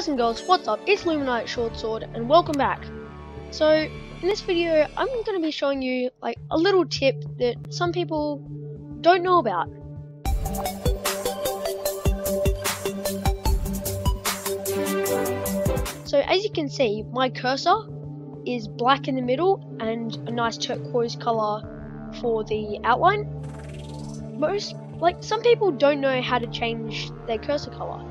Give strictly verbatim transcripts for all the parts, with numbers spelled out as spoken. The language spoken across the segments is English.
Guys and girls, what's up? It's Luminite Shortsword and welcome back. So in this video I'm going to be showing you like a little tip that some people don't know about. So as you can see, my cursor is black in the middle and a nice turquoise color for the outline. Most like some people don't know how to change their cursor color.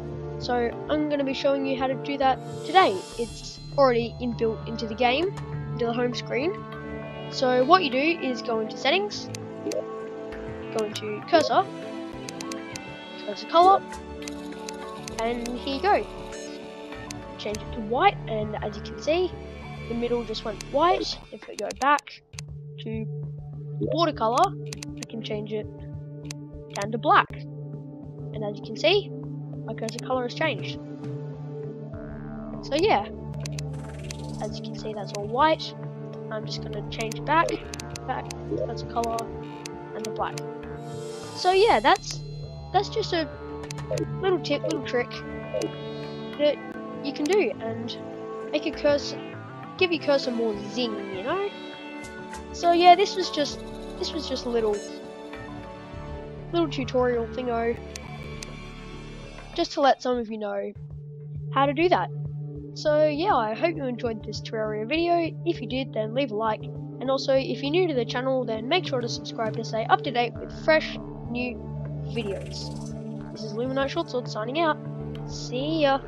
So I'm going to be showing you how to do that today. It's already inbuilt into the game, into the home screen. So what you do is go into settings, go into cursor, cursor color, and here you go. Change it to white, and as you can see, the middle just went white. If we go back to watercolor, I can change it down to black. And as you can see, my cursor color has changed. So yeah, as you can see, that's all white. I'm just gonna change back, back, cursor color, and the black. So yeah, that's that's just a little tip, little trick that you can do and make your cursor, give your cursor more zing, you know. So yeah, this was just this was just a little little tutorial thingo, just to let some of you know how to do that. So yeah, I hope you enjoyed this Terraria video. If you did, then leave a like, and also if you're new to the channel, then make sure to subscribe to stay up to date with fresh new videos. This is Luminite Shortsword signing out. See ya.